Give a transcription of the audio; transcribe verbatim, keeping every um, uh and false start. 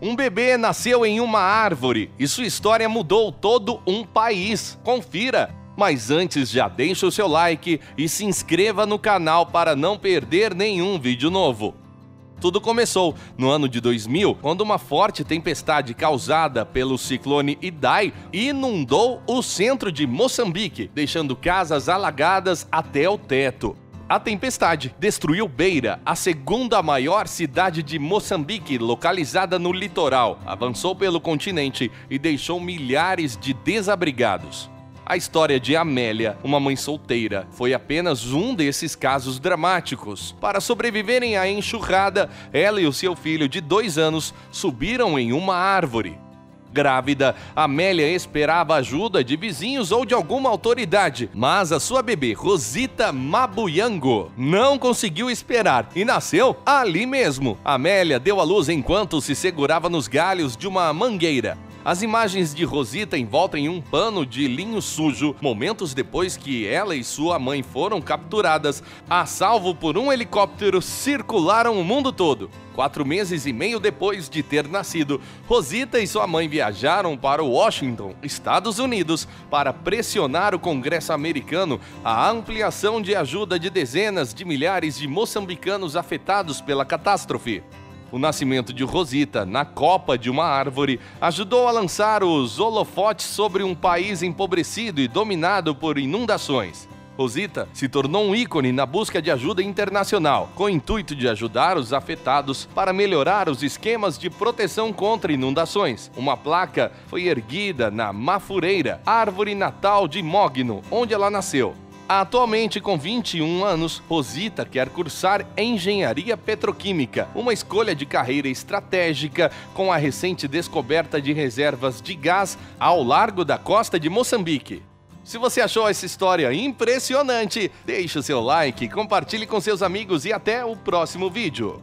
Um bebê nasceu em uma árvore e sua história mudou todo um país. Confira! Mas antes, já deixa o seu like e se inscreva no canal para não perder nenhum vídeo novo. Tudo começou no ano de dois mil, quando uma forte tempestade causada pelo ciclone Idai inundou o centro de Moçambique, deixando casas alagadas até o teto. A tempestade destruiu Beira, a segunda maior cidade de Moçambique, localizada no litoral, avançou pelo continente e deixou milhares de desabrigados. A história de Amélia, uma mãe solteira, foi apenas um desses casos dramáticos. Para sobreviverem à enxurrada, ela e o seu filho de dois anos subiram em uma árvore. Grávida, Amélia esperava ajuda de vizinhos ou de alguma autoridade, mas a sua bebê, Rosita Mabuyango, não conseguiu esperar e nasceu ali mesmo. Amélia deu à luz enquanto se segurava nos galhos de uma mangueira. As imagens de Rosita envolta em um pano de linho sujo, momentos depois que ela e sua mãe foram capturadas, a salvo por um helicóptero, circularam o mundo todo. Quatro meses e meio depois de ter nascido, Rosita e sua mãe viajaram para Washington, Estados Unidos, para pressionar o Congresso americano a ampliação de ajuda de dezenas de milhares de moçambicanos afetados pela catástrofe. O nascimento de Rosita na copa de uma árvore ajudou a lançar os holofotes sobre um país empobrecido e dominado por inundações. Rosita se tornou um ícone na busca de ajuda internacional, com o intuito de ajudar os afetados para melhorar os esquemas de proteção contra inundações. Uma placa foi erguida na Mafureira, árvore natal de Mogno, onde ela nasceu. Atualmente, com vinte e um anos, Rosita quer cursar engenharia petroquímica, uma escolha de carreira estratégica com a recente descoberta de reservas de gás ao largo da costa de Moçambique. Se você achou essa história impressionante, deixe o seu like, compartilhe com seus amigos e até o próximo vídeo.